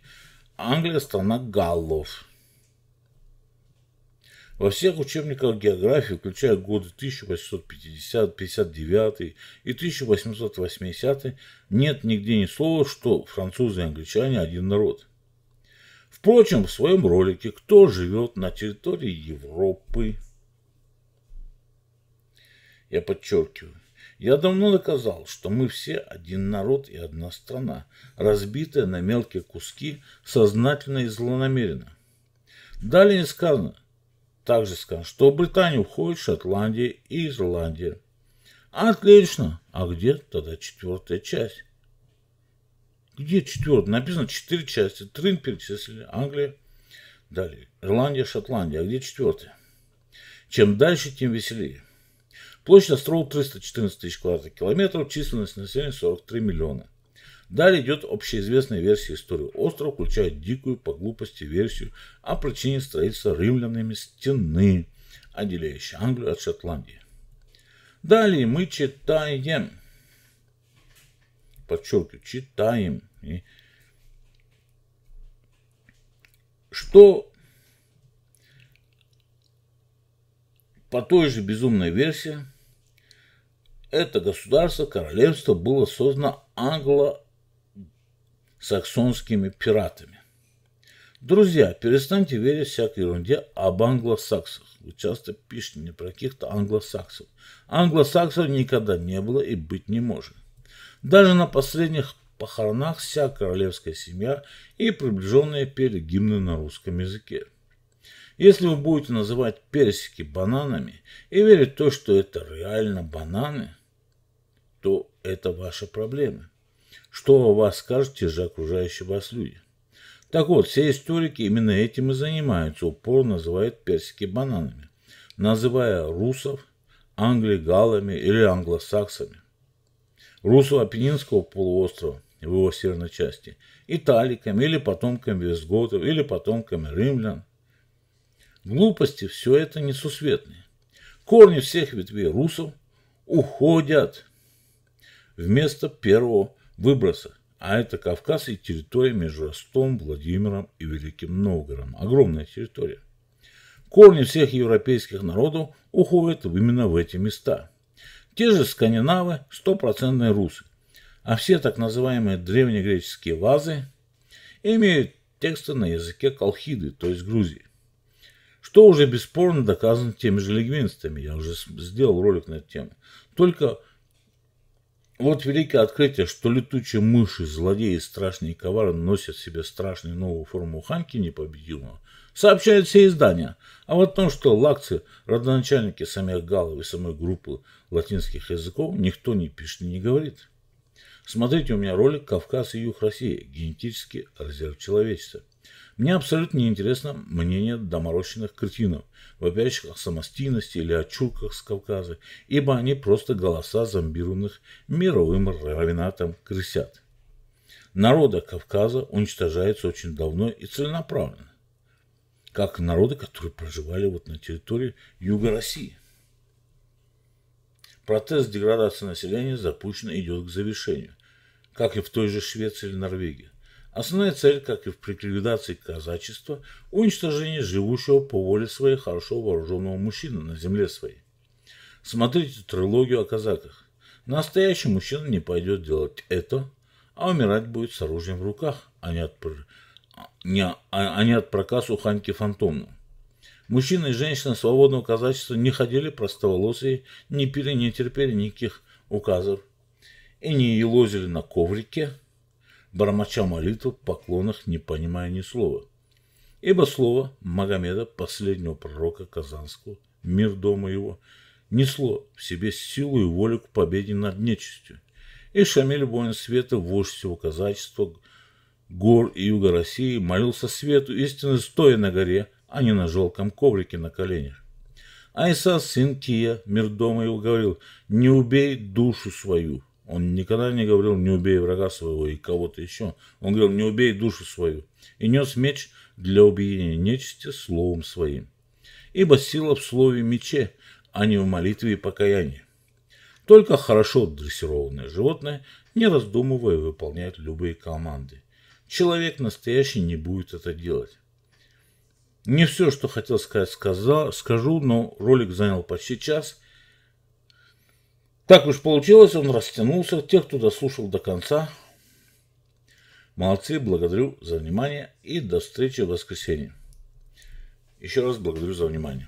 Англия — страна галлов. Во всех учебниках географии, включая годы 1859 и 1880, нет нигде ни слова, что французы и англичане один народ. Впрочем, в своем ролике «Кто живет на территории Европы?» я подчеркиваю, я давно доказал, что мы все один народ и одна страна, разбитая на мелкие куски сознательно и злонамеренно. Далее сказано, также сказано, что в Британию входит Шотландия и Ирландия. Отлично! А где тогда четвертая часть? Где четвертая? Написано 4 части. Трин перечислили. Англия. Далее. Ирландия, Шотландия. А где четвертая? Чем дальше, тем веселее. Площадь острова 314 тысяч квадратных километров, численность населения 43 миллиона. Далее идет общеизвестная версия истории острова, включая дикую по глупости версию о причине строительства римлянами стены, отделяющей Англию от Шотландии. Далее мы читаем, подчеркиваю, читаем, что по той же безумной версии это государство, королевство было создано англо-саксонскими пиратами. Друзья, перестаньте верить всякой ерунде об англосаксах. Вы часто пишете мне про каких-то англосаксов. Англосаксов никогда не было и быть не может. Даже на последних похоронах вся королевская семья и приближенные пели гимны на русском языке. Если вы будете называть персики бананами и верить в то, что это реально бананы, то это ваша проблема. Что о вас скажут те же окружающие вас люди? Так вот, все историки именно этим и занимаются, упорно называют персики бананами, называя русов англигалами или англосаксами. Русско-Апеннинского полуострова в его северной части, италиками или потомками вестготов, или потомками римлян. Глупости все это несусветные. Корни всех ветвей русов уходят вместо первого выброса. А это Кавказ и территория между Ростом, Владимиром и Великим Новгородом. Огромная территория. Корни всех европейских народов уходят именно в эти места. Те же скандинавы – стопроцентные русы. А все так называемые древнегреческие вазы имеют тексты на языке колхиды, то есть Грузии. Что уже бесспорно доказано теми же лингвинистами. Я уже сделал ролик на эту тему. Только вот великое открытие, что летучие мыши, злодеи, страшные и коварные носят в себе страшную новую форму Ханки непобедимого, сообщают все издания. А вот то, что лакцы, родоначальники самих галлов и самой группы латинских языков, никто не пишет и не говорит. Смотрите у меня ролик «Кавказ и юг России. Генетический резерв человечества». Мне абсолютно неинтересно мнение доморощенных кретинов, вопящих о самостийности или о чурках с Кавказа, ибо они просто голоса зомбированных мировым равенатом крысят. Народы Кавказа уничтожаются очень давно и целенаправленно, как народы, которые проживали вот на территории юга России. Процесс деградации населения запущен и идет к завершению, как и в той же Швеции или Норвегии. Основная цель, как и в ликвидации казачества, уничтожение живущего по воле своей хорошо вооруженного мужчины на земле своей. Смотрите трилогию о казаках. Настоящий мужчина не пойдет делать это, а умирать будет с оружием в руках, а не от проказ у Ханьки Фантомна. Мужчины и женщины свободного казачества не ходили простоволосые, не пили, не терпели никаких указов и не елозили на коврике, бормоча молитву в поклонах, не понимая ни слова. Ибо слово Магомеда, последнего пророка казанского, мир дома его, несло в себе силу и волю к победе над нечистью. И Шамиль, воин света, вождь всего казачества, гор и юга России, молился свету, истинно стоя на горе, а не на желтом коврике на коленях. А Иса, сын Кия, мир дома его, говорил: «Не убей душу свою». Он никогда не говорил: «Не убей врага своего» и кого-то еще. Он говорил: «Не убей душу свою». И нес меч для убиения нечисти словом своим. Ибо сила в слове мече, а не в молитве и покаянии. Только хорошо дрессированное животное, не раздумывая, выполняет любые команды. Человек настоящий не будет это делать. Не все, что хотел сказать, скажу, но ролик занял почти час. Так уж получилось, он растянулся. Тех, кто дослушал до конца, молодцы, благодарю за внимание и до встречи в воскресенье. Еще раз благодарю за внимание.